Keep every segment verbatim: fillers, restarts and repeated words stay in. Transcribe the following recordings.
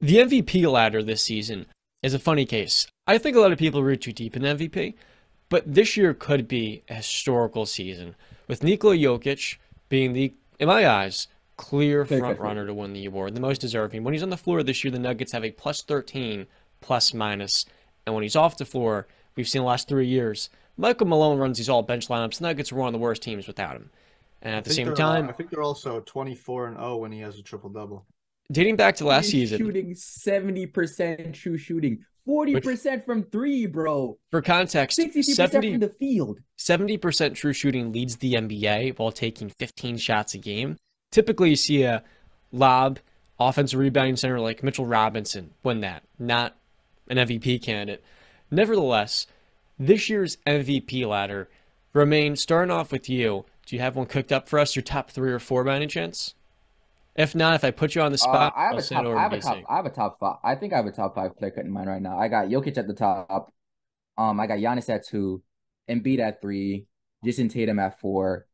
The M V P ladder this season is a funny case. I think a lot of people root too deep in M V P, but this year could be a historical season, with Nikola Jokic being the, in my eyes, clear front-runner to win the award, the most deserving. When he's on the floor this year, the Nuggets have a plus thirteen plus-minus, and when he's off the floor, we've seen the last three years, Michael Malone runs these all-bench lineups. The Nuggets are one of the worst teams without him. And at the same time, I think they're also twenty-four and oh when he has a triple-double. Dating back to last season, shooting seventy percent true shooting, forty percent from three, bro. For context, sixty-two percent from the field. seventy percent true shooting leads the N B A while taking fifteen shots a game. Typically, you see a lob, offensive rebounding center like Mitchell Robinson win that, not an M V P candidate. Nevertheless, this year's M V P ladder remains. Starting off with you, do you have one cooked up for us? Your top three or four by any chance? If not, if I put you on the spot, uh, I have I'll a send top, it over I have to a top, I have a top five. I think I have a top five clear cut in mind right now. I got Jokic at the top. Um, I got Giannis at two, Embiid at three, Jayson Tatum at four,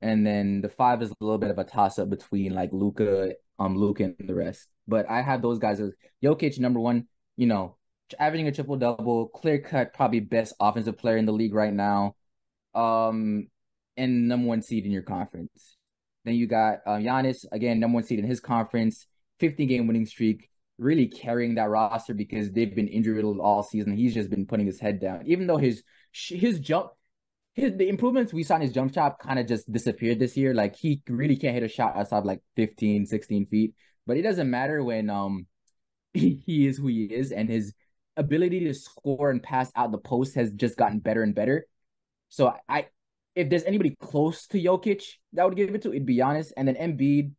and then the five is a little bit of a toss up between like Luka, um, Luka and the rest. But I have those guys as Jokic number one. You know, averaging a triple double, clear cut, probably best offensive player in the league right now, um, and number one seed in your conference. Then you got um, Giannis, again, number one seed in his conference, fifteen-game winning streak, really carrying that roster because they've been injury-riddled all season. He's just been putting his head down. Even though his his jump, his the improvements we saw in his jump shot kind of just disappeared this year. Like, he really can't hit a shot outside of, like, fifteen, sixteen feet. But it doesn't matter when um he is who he is, and his ability to score and pass out the post has just gotten better and better. So I... if there's anybody close to Jokic that would give it to, it'd be Giannis. And then Embiid,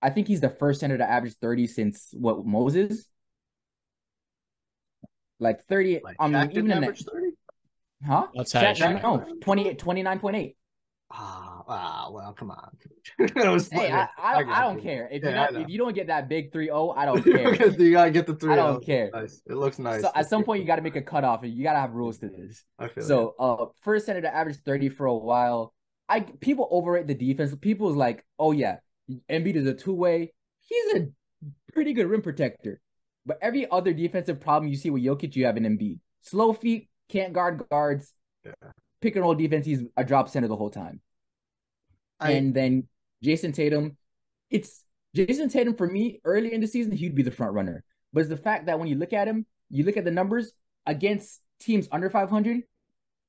I think he's the first center to average thirty since, what, Moses? Like thirty. Like, I mean, even in average thirty? Huh? That's Jack, how no, no, twenty-eight, twenty-nine point eight. Ah, oh, oh, well, come on. was hey, I, I, I, I don't you. care. If, yeah, not, if you don't get that big three oh, I don't care. You got to get the three oh. I don't care. Nice. It looks nice. So at some point, you got to make a cutoff, and you got to have rules to this. So uh, first center to average thirty for a while. I People overrate the defense. People's like, oh, yeah, Embiid is a two-way. He's a pretty good rim protector. But every other defensive problem you see with Jokic, you have an Embiid. Slow feet, can't guard guards. Yeah. Pick and roll defense, he's a drop center the whole time. I, and then Jayson Tatum, it's Jayson Tatum for me, early in the season, he'd be the front runner. But it's the fact that when you look at him, you look at the numbers against teams under five hundred,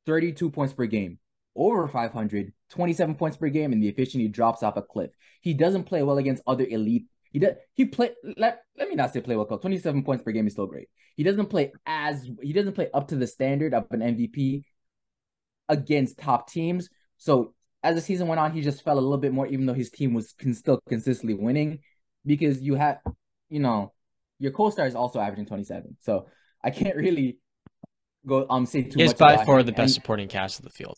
thirty-two points per game. Over five hundred, twenty-seven points per game, and the efficiency drops off a cliff. He doesn't play well against other elite. He does, he play, let, let me not say play well, because twenty-seven points per game is still great. He doesn't play as, he doesn't play up to the standard of an M V P against top teams. So as the season went on, he just fell a little bit more, even though his team was can still consistently winning, because you have, you know, your co-star is also averaging twenty-seven. So I can't really go um say too much. He's by far the best supporting cast of the field.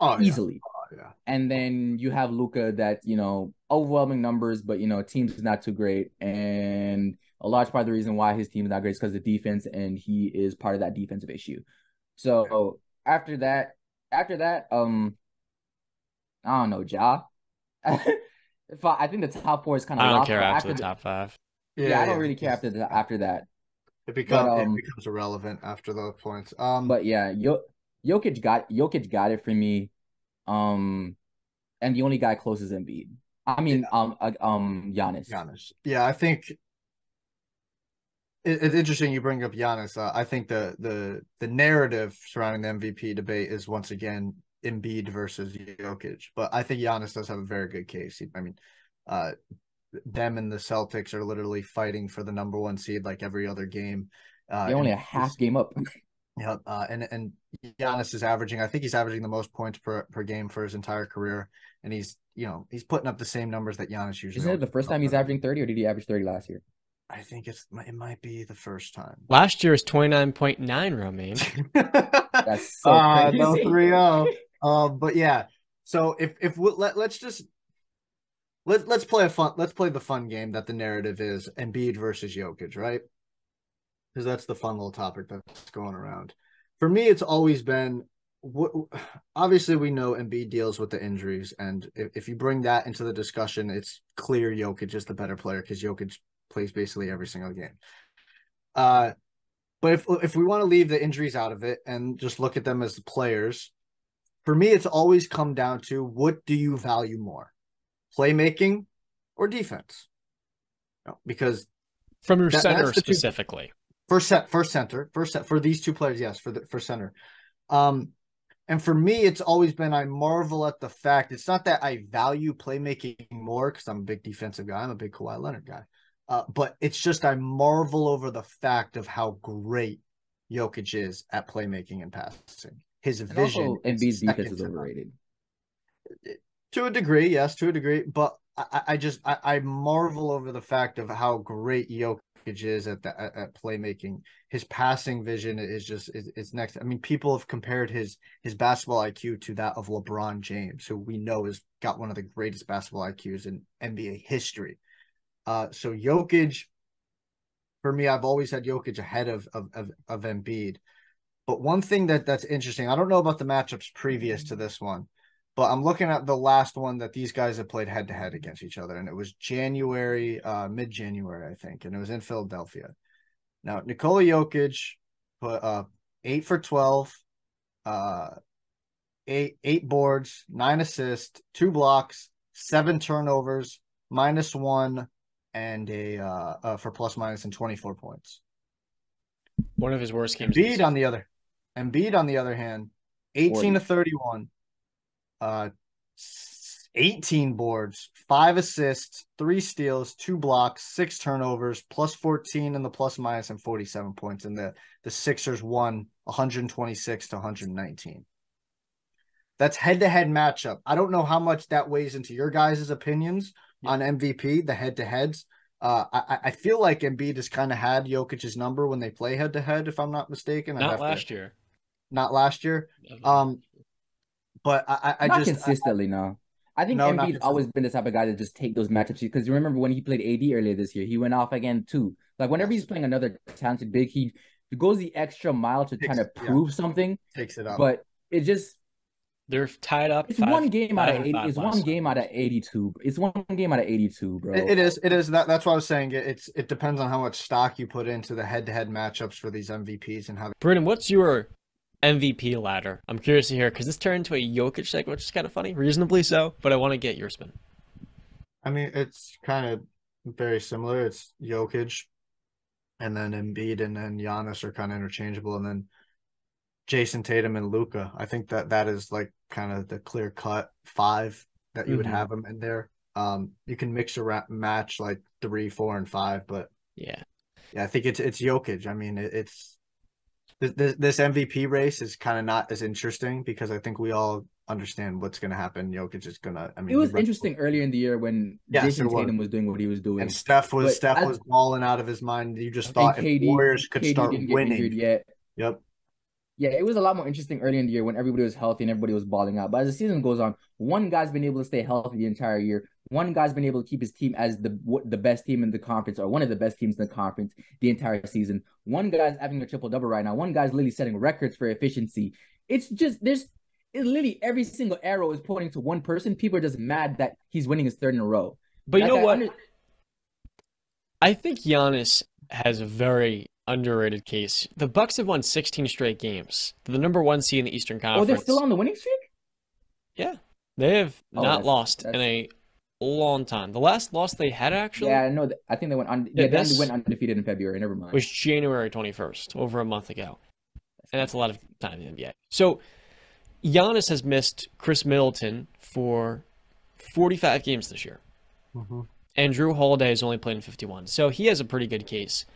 Oh, easily. Oh, yeah. And then you have Luka, that, you know, overwhelming numbers, but, you know, teams is not too great. And a large part of the reason why his team is not great is because of the defense, and he is part of that defensive issue. So yeah. after that, After that, um, I don't know, Ja. if I, I think the top four is kind of. I don't care after, after the, the top five. Yeah, yeah I don't yeah, really care after the, after that. It becomes but, um, it becomes irrelevant after those points. Um, but yeah, Yo, Jokic got Jokic got it for me. Um, and the only guy close is Embiid. I mean, yeah. um, uh, um, Giannis. Giannis. Yeah, I think. It's interesting you bring up Giannis. Uh, I think the the the narrative surrounding the M V P debate is once again Embiid versus Jokic, but I think Giannis does have a very good case. I mean, uh, them and the Celtics are literally fighting for the number one seed like every other game. Uh, They're only a half game up. Yeah, uh, and and Giannis is averaging. I think he's averaging the most points per, per game for his entire career, and he's you know he's putting up the same numbers that Giannis usually. Isn't it the first time he's averaging thirty, or did he average thirty last year? I think it's it might be the first time. Last year was twenty-nine point nine, Romaine. That's so uh, crazy. No three oh. uh, but yeah. So if if we, let let's just let let's play a fun let's play the fun game that the narrative is Embiid versus Jokic, right? Because that's the fun little topic that's going around. For me, it's always been. What, obviously, we know Embiid deals with the injuries, and if, if you bring that into the discussion, it's clear Jokic is the better player because Jokic plays basically every single game. Uh, but if if we want to leave the injuries out of it and just look at them as the players, for me, it's always come down to, what do you value more, playmaking or defense? No, because from your that, center specifically, two, first set, first center, first set for these two players, yes, for the for center. Um, and for me, it's always been, I marvel at the fact, it's not that I value playmaking more because I'm a big defensive guy, I'm a big Kawhi Leonard guy, uh, but it's just I marvel over the fact of how great Jokic is at playmaking and passing. His and vision. Also, Embiid's defense is overrated. To a degree, yes, to a degree. But I, I just I, I marvel over the fact of how great Jokic is at the, at playmaking. His passing vision is just is it's next. I mean, people have compared his his basketball I Q to that of LeBron James, who we know has got one of the greatest basketball I Qs in N B A history. Uh, so Jokic, for me, I've always had Jokic ahead of of of, of Embiid. But one thing that that's interesting, I don't know about the matchups previous to this one, but I'm looking at the last one that these guys have played head-to-head against each other, and it was January, uh, mid-January, I think, and it was in Philadelphia. Now, Nikola Jokic put uh, eight for twelve, uh, eight, eight boards, nine assists, two blocks, seven turnovers, minus one, and a uh, uh, for plus-minus and twenty-four points. One of his worst games. Embiid on the other. Embiid on the other hand, eighteen forty to thirty-one, uh, eighteen boards, five assists, three steals, two blocks, six turnovers, plus fourteen in the plus minus and forty-seven points. And the the Sixers won one hundred twenty-six to one hundred nineteen. That's head-to-head matchup. I don't know how much that weighs into your guys' opinions yeah. on M V P, the head-to-heads. Uh, I, I feel like Embiid has kind of had Jokic's number when they play head-to-head, if I'm not mistaken. Not I'd last to, year. Not last year. Um, but I, I not just... Not consistently, I, no. I think no, Embiid's always been the type of guy to just take those matchups. Because you remember when he played A D earlier this year, he went off again, too. Like, whenever he's playing another talented big, he goes the extra mile to kind of prove yeah, something. Takes it up. But it just... They're tied up. It's five, one game out of eighty. It's one time. game out of eighty-two. It's one game out of eighty-two, bro. It, it is. It is. That, that's what I was saying. It, it's. It depends on how much stock you put into the head-to-head matchups for these M V Ps and how. They- Brendan, what's your M V P ladder? I'm curious to hear because this turned into a Jokic segment, which is kind of funny, reasonably so. But I want to get your spin. I mean, it's kind of very similar. It's Jokic, and then Embiid, and then Giannis are kind of interchangeable, and then Jayson Tatum and Luka. I think that that is like kind of the clear cut five that you mm-hmm. would have them in there. Um, you can mix around match like three, four, and five, but yeah, yeah, I think it's it's Jokic. I mean, it, it's this this M V P race is kind of not as interesting because I think we all understand what's going to happen. Jokic is going to. I mean, it was interesting forward. earlier in the year when yeah, Jayson so Tatum was doing what he was doing, and Steph was but Steph I, was balling out of his mind. You just thought if K D, Warriors could K D start winning. Yet. Yep. Yeah, it was a lot more interesting early in the year when everybody was healthy and everybody was balling out. But as the season goes on, one guy's been able to stay healthy the entire year. One guy's been able to keep his team as the the best team in the conference or one of the best teams in the conference the entire season. One guy's having a triple-double right now. One guy's literally setting records for efficiency. It's just there's it literally every single arrow is pointing to one person. People are just mad that he's winning his third in a row. But you know what? Under- I think Giannis has a very underrated case. The Bucks have won sixteen straight games. They're the number one seed in the Eastern Conference. Oh, they're still on the winning streak? Yeah. They have oh, not that's, lost that's... in a long time. The last loss they had, actually... Yeah, no, I think they went, un- yeah, they went undefeated in February. Never mind. It was January twenty-first, over a month ago. And that's a lot of time in the N B A. So, Giannis has missed Chris Middleton for forty-five games this year. Mm-hmm. Andrew Holiday has only played in fifty-one. So, he has a pretty good case.